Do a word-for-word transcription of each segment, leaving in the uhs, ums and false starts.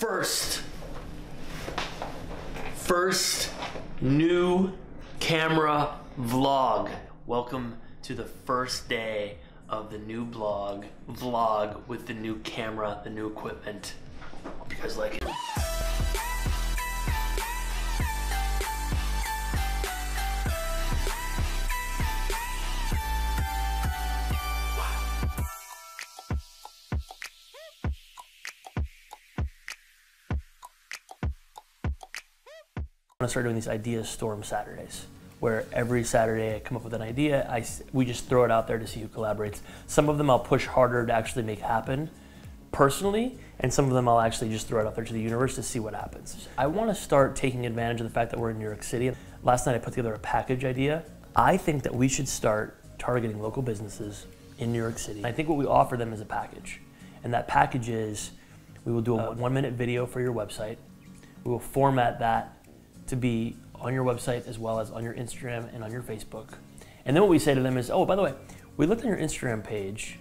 First, first new camera vlog. Welcome to the first day of the new blog, vlog with the new camera, the new equipment. Hope you guys like it. I'm gonna start doing these Idea Storm Saturdays, where every Saturday I come up with an idea, I, we just throw it out there to see who collaborates. Some of them I'll push harder to actually make happen personally, and some of them I'll actually just throw it out there to the universe to see what happens. I wanna start taking advantage of the fact that we're in New York City. Last night I put together a package idea. I think that we should start targeting local businesses in New York City. I think what we offer them is a package, and that package is, we will do a one-minute video for your website, we will format that to be on your website as well as on your Instagram and on your Facebook. And then what we say to them is, oh, by the way, we looked on your Instagram page,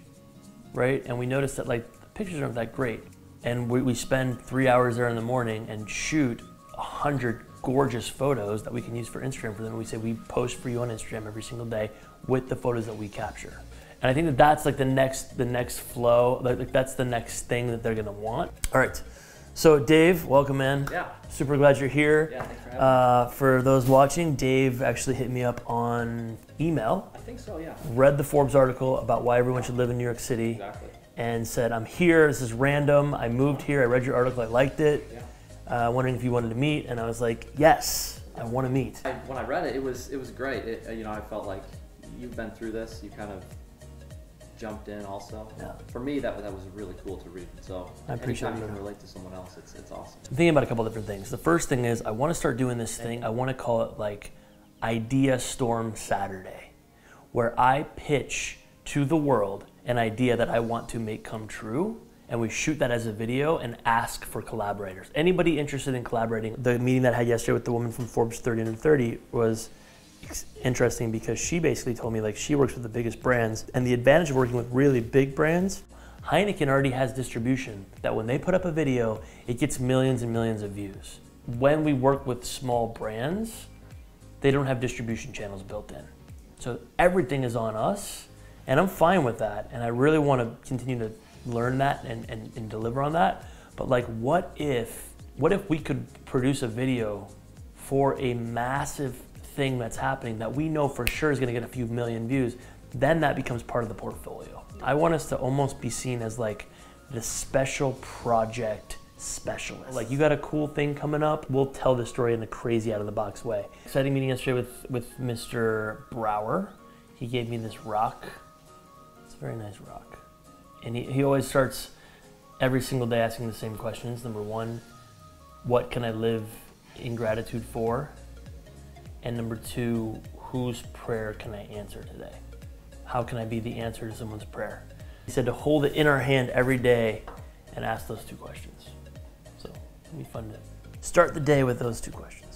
right? And we noticed that like the pictures aren't that great. And we, we spend three hours there in the morning and shoot a hundred gorgeous photos that we can use for Instagram for them. And we say, we post for you on Instagram every single day with the photos that we capture. And I think that that's like the next, the next flow, like that's the next thing that they're gonna want. All right. So Dave, welcome in. Yeah. Super glad you're here. Yeah, thanks for having uh, me. For those watching, Dave actually hit me up on email. I think so, yeah. Read the Forbes article about why everyone should live in New York City. Exactly. And said, I'm here, this is random, I moved here, I read your article, I liked it. Yeah. Uh, wondering if you wanted to meet, and I was like, yes, I want to meet. I, when I read it, it was, it was great. It, you know, I felt like you've been through this, you kind of jumped in also. Yeah. For me, that, that was really cool to read. So I appreciate anytime you can relate to someone else, it's, it's awesome. I'm thinking about a couple different things. The first thing is I want to start doing this thing. I want to call it like Idea Storm Saturday, where I pitch to the world an idea that I want to make come true. And we shoot that as a video and ask for collaborators. Anybody interested in collaborating? The meeting that I had yesterday with the woman from Forbes thirty under thirty was interesting because she basically told me like she works with the biggest brands, and the advantage of working with really big brands, Heineken already has distribution that when they put up a video, it gets millions and millions of views. When we work with small brands, they don't have distribution channels built in. So everything is on us, and I'm fine with that. And I really want to continue to learn that and, and, and deliver on that. But like what if, what if we could produce a video for a massive thing that's happening that we know for sure is going to get a few million views, then that becomes part of the portfolio. I want us to almost be seen as like the special project specialist. Like you got a cool thing coming up, we'll tell the story in a crazy out of the box way. Exciting meeting yesterday with, with Mister Brower. He gave me this rock. It's a very nice rock. And he, he always starts every single day asking the same questions. Number one, what can I live in gratitude for? And number two, whose prayer can I answer today? How can I be the answer to someone's prayer? He said to hold it in our hand every day and ask those two questions. So it'll be fun to start the day with those two questions.